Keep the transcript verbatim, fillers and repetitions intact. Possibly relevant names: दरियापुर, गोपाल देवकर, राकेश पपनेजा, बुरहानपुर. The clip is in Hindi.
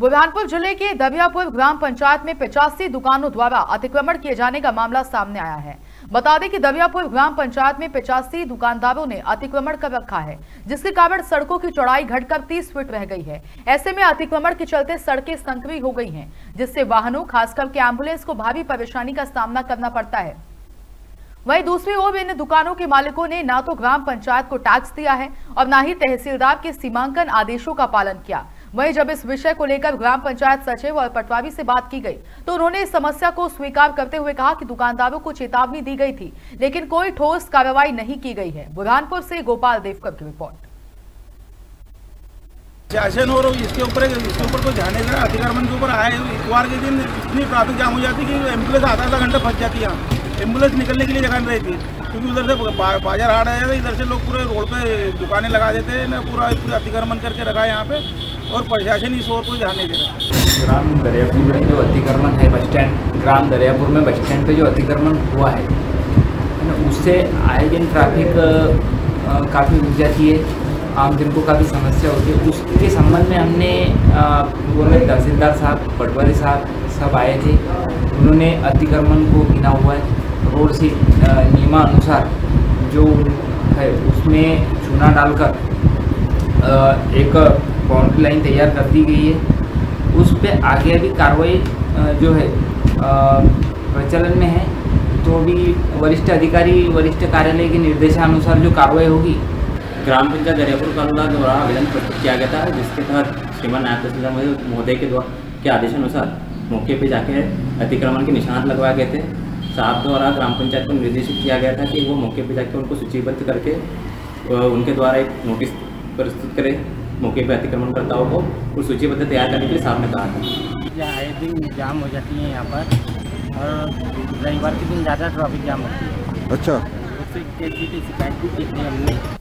बुरहानपुर जिले के दरियापुर ग्राम पंचायत में पचासी दुकानों द्वारा अतिक्रमण किए जाने का मामला सामने आया है। बता दें कि दरियापुर ग्राम पंचायत में पचासी दुकानदारों ने अतिक्रमण कर रखा है, जिसके कारण सड़कों की चौड़ाई घटकर तीस फीट रह गई है। ऐसे में अतिक्रमण के चलते सड़कें संकरी हो गई हैं, जिससे वाहनों खासकर के एम्बुलेंस को भारी परेशानी का सामना करना पड़ता है। वहीं दूसरी ओर इन दुकानों के मालिकों ने ना तो ग्राम पंचायत को टैक्स दिया है और ना ही तहसीलदार के सीमांकन आदेशों का पालन किया। वहीं जब इस विषय को लेकर ग्राम पंचायत सचिव और पटवारी से बात की गई तो उन्होंने इस समस्या को स्वीकार करते हुए कहा कि दुकानदारों को चेतावनी दी गई थी, लेकिन कोई ठोस कार्रवाई नहीं की गई है। बुरहानपुर से गोपाल देवकर की रिपोर्ट। शासन और इसके ऊपर इसके ऊपर तो जाने का अतिक्रमण के ऊपर आए इतवार के दिन इतनी ट्रैफिक जाम हो जाती कि एम्बुलेंस आधा आधा घंटा फंस जाती है। एम्बुलेंस निकलने के लिए जगह नहीं रहती, क्योंकि उधर से बाजार हाट आया था, इधर से लोग पूरे रोड पे दुकानें लगा देते हैं ना, पूरा पूरा अतिक्रमण करके रखा है यहाँ पे और प्रशासन इस ओर को ध्यान नहीं दे रहा। ग्राम दरियापुर में जो अतिक्रमण है बस स्टैंड ग्राम दरियापुर में बस स्टैंड पर जो अतिक्रमण हुआ है ना, उससे आए दिन ट्रैफिक काफ़ी उठ जाती है, आम जन को काफ़ी समस्या होती है। उसके संबंध में हमने बोला तहसीलदार साहब पटवारी साहब सब आए थे, उन्होंने अतिक्रमण को गिना हुआ है। रोड से नियमानुसार जो है उसमें चूना डालकर एक बाउंड्री लाइन तैयार कर दी गई है, उस पर आगे अभी कार्रवाई जो है प्रचलन में है, तो अभी वरिष्ठ अधिकारी वरिष्ठ कार्यालय के निर्देशानुसार जो कार्रवाई होगी। ग्राम पंचायत दरियापुर कानून द्वारा आवेदन प्रस्तुत किया गया था, जिसके तहत श्रीमान नायब तहसीलदार महोदय के द्वारा के आदेशानुसार मौके पर जाके अतिक्रमण के निशान लगवाए गए थे। साहब द्वारा ग्राम पंचायत को निर्देशित किया गया था कि वो मौके पर जाकर उनको सूचीबद्ध करके उनके द्वारा एक नोटिस प्रस्तुत करें मौके पर अतिक्रमणकर्ताओं को, और सूचीबद्ध तैयार करने के लिए साहब ने कहा था। आए दिन जाम हो जाती है यहाँ पर और रविवार के दिन ज़्यादा ट्रैफिक जाम होती है। अच्छा, उससे शिकायत भी की थी हमने।